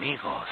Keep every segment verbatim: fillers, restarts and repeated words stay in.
amigos.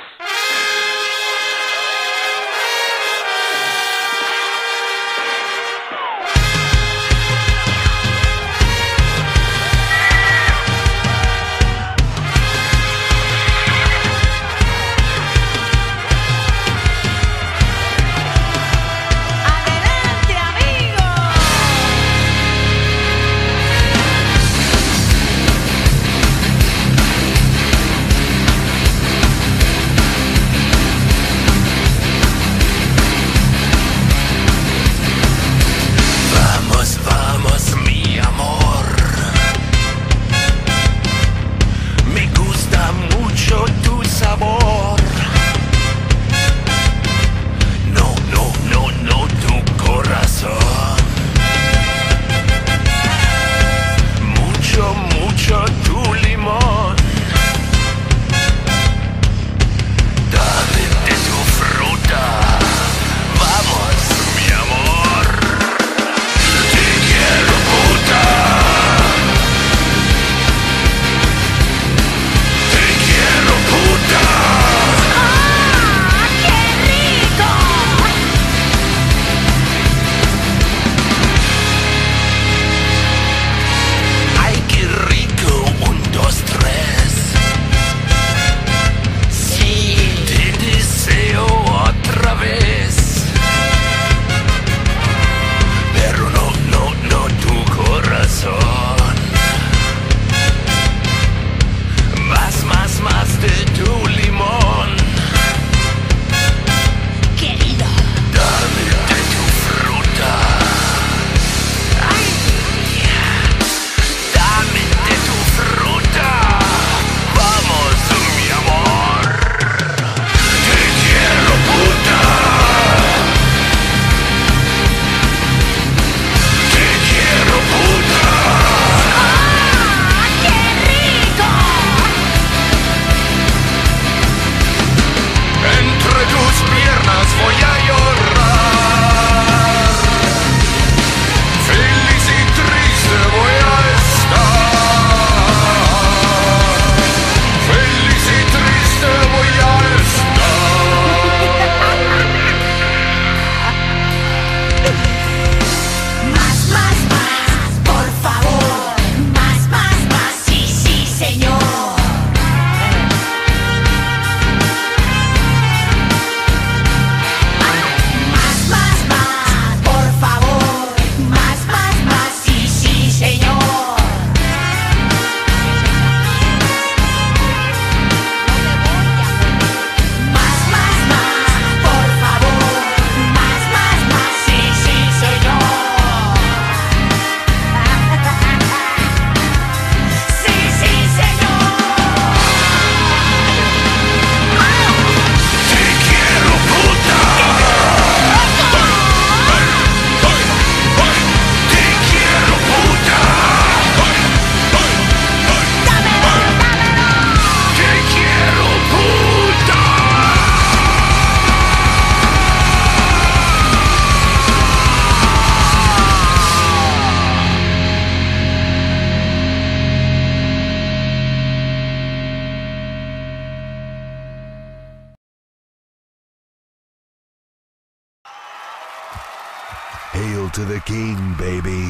Hail to the king, baby.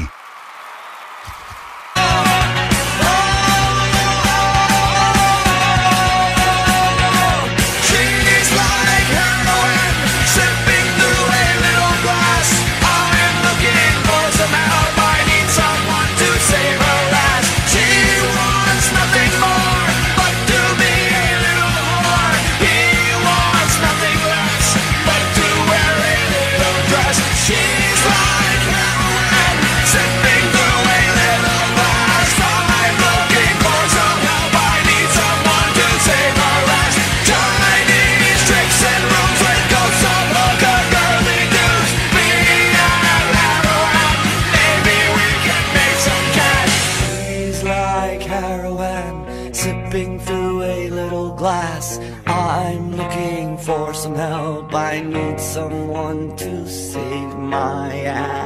Sipping through a little glass, I'm looking for some help. I need someone to save my ass.